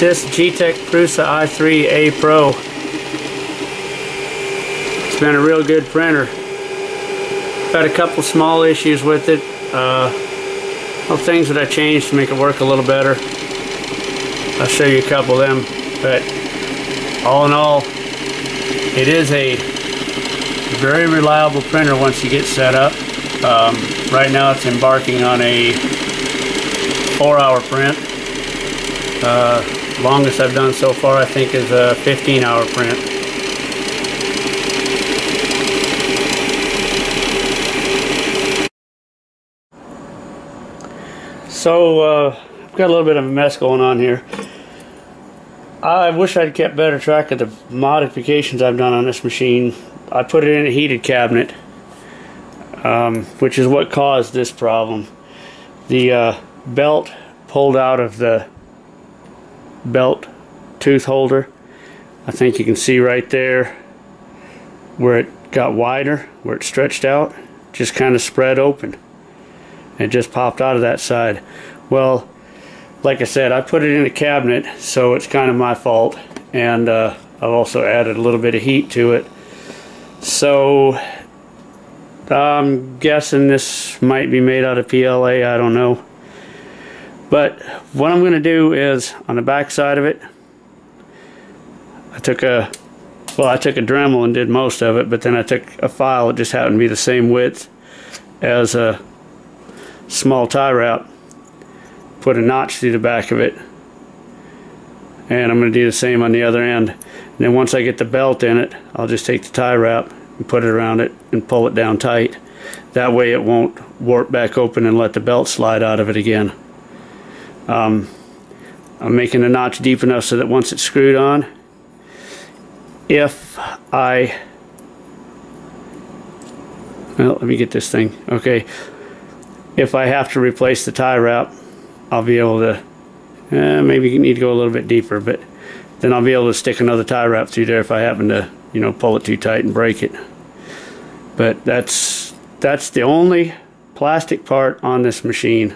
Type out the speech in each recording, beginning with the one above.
this Geeetech Prusa i3A Pro. It's been a real good printer. Got a couple small issues with it. Things that I changed to make it work a little better. I'll show you a couple of them, but all in all, it is a very reliable printer once you get set up. Right now it's embarking on a 4-hour print. Longest I've done so far I think is a 15-hour print. So I've got a little bit of a mess going on here. I wish I'd kept better track of the modifications I've done on this machine. I put it in a heated cabinet, which is what caused this problem. The belt pulled out of the belt tooth holder. I think you can see right there where it got wider, where it stretched out, just kind of spread open. It just popped out of that side. Well, like I said, I put it in a cabinet, so it's kind of my fault, and I've also added a little bit of heat to it. So I'm guessing this might be made out of PLA, I don't know. But what I'm going to do is, on the back side of it, I took a Dremel and did most of it, but then I took a file that just happened to be the same width as a small tie wrap, put a notch through the back of it, and I'm going to do the same on the other end. And then once I get the belt in it, I'll just take the tie wrap and put it around it and pull it down tight. That way it won't warp back open and let the belt slide out of it again. I'm making a notch deep enough so that once it's screwed on, if I have to replace the tie wrap, I'll be able to, maybe you need to go a little bit deeper, but then I'll be able to stick another tie wrap through there if I happen to, you know, pull it too tight and break it. But that's the only plastic part on this machine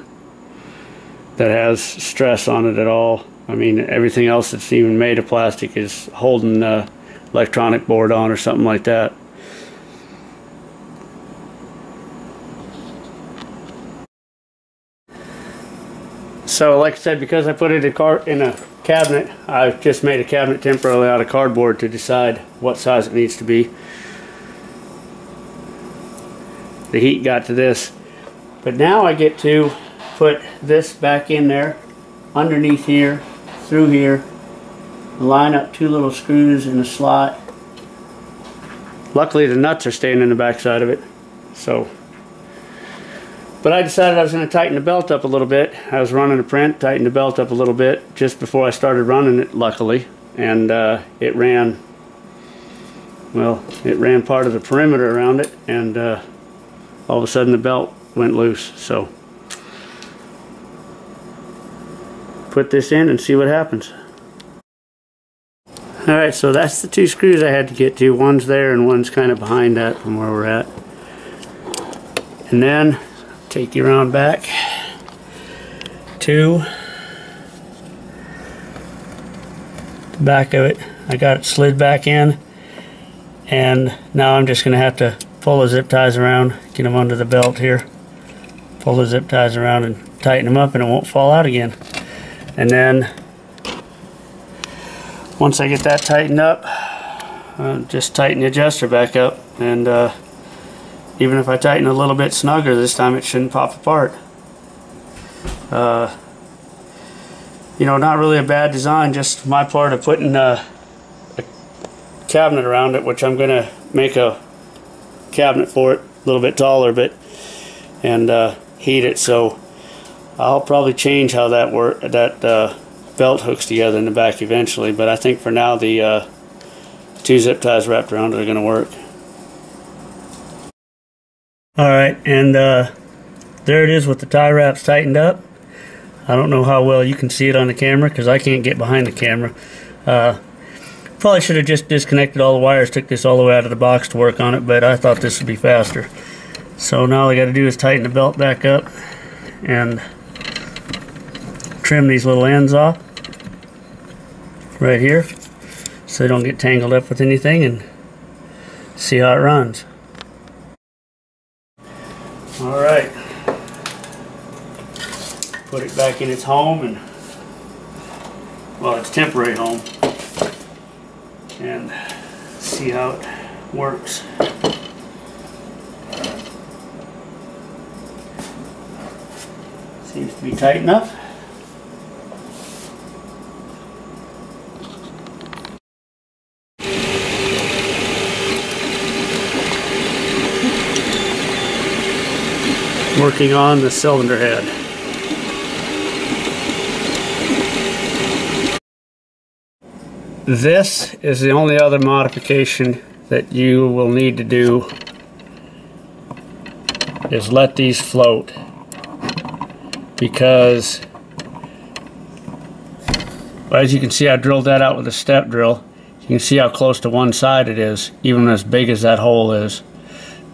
that has stress on it at all. I mean, everything else that's even made of plastic is holding the electronic board on or something like that. So like I said, because I put it in a cabinet, I've just made a cabinet temporarily out of cardboard to decide what size it needs to be. The heat got to this. But now I get to put this back in there, underneath here, through here, line up two little screws in the slot. Luckily the nuts are staying in the back side of it, so. But I decided I was going to tighten the belt up a little bit. I was running a print, tightened the belt up a little bit just before I started running it, luckily. And it ran, well, it ran part of the perimeter around it, and all of a sudden the belt went loose. So, put this in and see what happens. Alright, so that's the two screws I had to get to. One's there and one's kind of behind that from where we're at. And then, take you around back to the back of it. I got it slid back in, and now I'm just going to have to pull the zip ties around, get them under the belt here, pull the zip ties around and tighten them up, and it won't fall out again. And then once I get that tightened up, I'll just tighten the adjuster back up, and even if I tighten a little bit snugger this time, it shouldn't pop apart. You know, not really a bad design, just my part of putting a cabinet around it, which I'm going to make a cabinet for it, a little bit taller, but and heat it. So I'll probably change how that belt hooks together in the back eventually, but I think for now the two zip ties wrapped around it are going to work. Alright, and there it is with the tie wraps tightened up. I don't know how well you can see it on the camera because I can't get behind the camera. Probably should have just disconnected all the wires, took this all the way out of the box to work on it, but I thought this would be faster. So now all I got to do is tighten the belt back up and trim these little ends off. right here so they don't get tangled up with anything, and see how it runs. Alright, put it back in its home, and well, its temporary home, and see how it works. Seems to be tight enough. Working on the cylinder head. This is the only other modification that you will need to do, is let these float, because as you can see, I drilled that out with a step drill. You can see how close to one side it is, even as big as that hole is.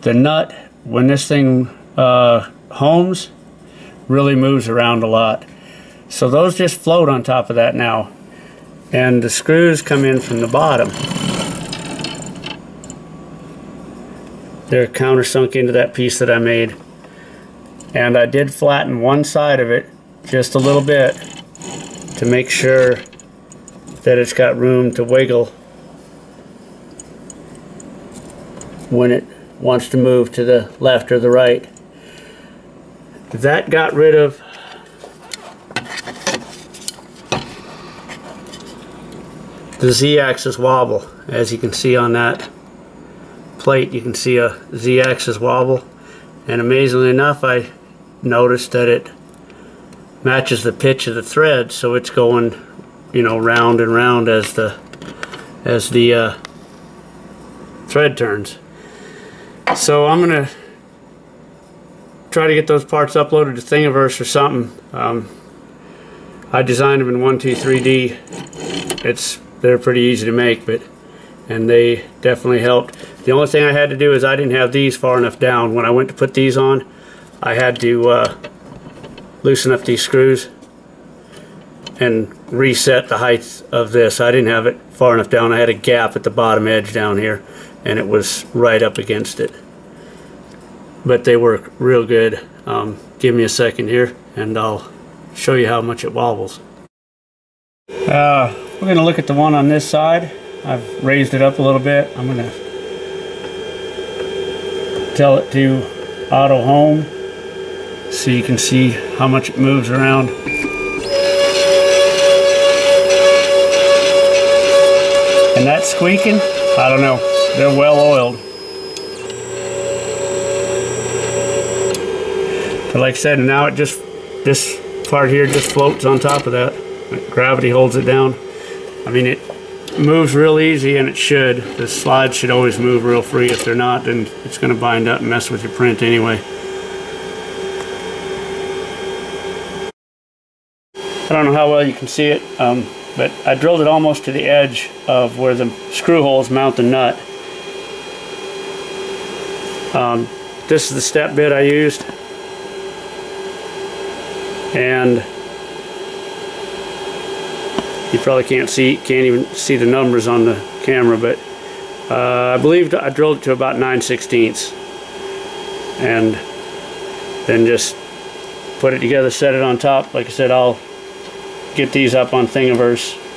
The nut, when this thing homes, really moves around a lot, so those just float on top of that now, and the screws come in from the bottom. They're countersunk into that piece that I made, and I did flatten one side of it just a little bit to make sure that it's got room to wiggle when it wants to move to the left or the right. That got rid of the Z-axis wobble. As you can see on that plate, you can see a Z-axis wobble, and amazingly enough, I noticed that it matches the pitch of the thread, so it's going, you know, round and round as the thread turns. So I'm gonna try to get those parts uploaded to Thingiverse or something. I designed them in 1, 2, 3D. They're pretty easy to make, and they definitely helped. The only thing I had to do is I didn't have these far enough down. When I went to put these on, I had to loosen up these screws and reset the height of this. I didn't have it far enough down. I had a gap at the bottom edge down here, and it was right up against it. But they work real good. Give me a second here and I'll show you how much it wobbles. We're going to look at the one on this side. I've raised it up a little bit. I'm going to tell it to auto home so you can see how much it moves around. And that squeaking, I don't know, they're well oiled. But like I said, now it just, this part here just floats on top of that. Gravity holds it down. I mean, it moves real easy, and it should. The slides should always move real free. If they're not, then it's going to bind up and mess with your print anyway. I don't know how well you can see it, but I drilled it almost to the edge of where the screw holes mount the nut. This is the step bit I used. And you probably can't even see the numbers on the camera, but I believe I drilled it to about 9/16, and then just put it together, set it on top. Like I said, I'll get these up on Thingiverse.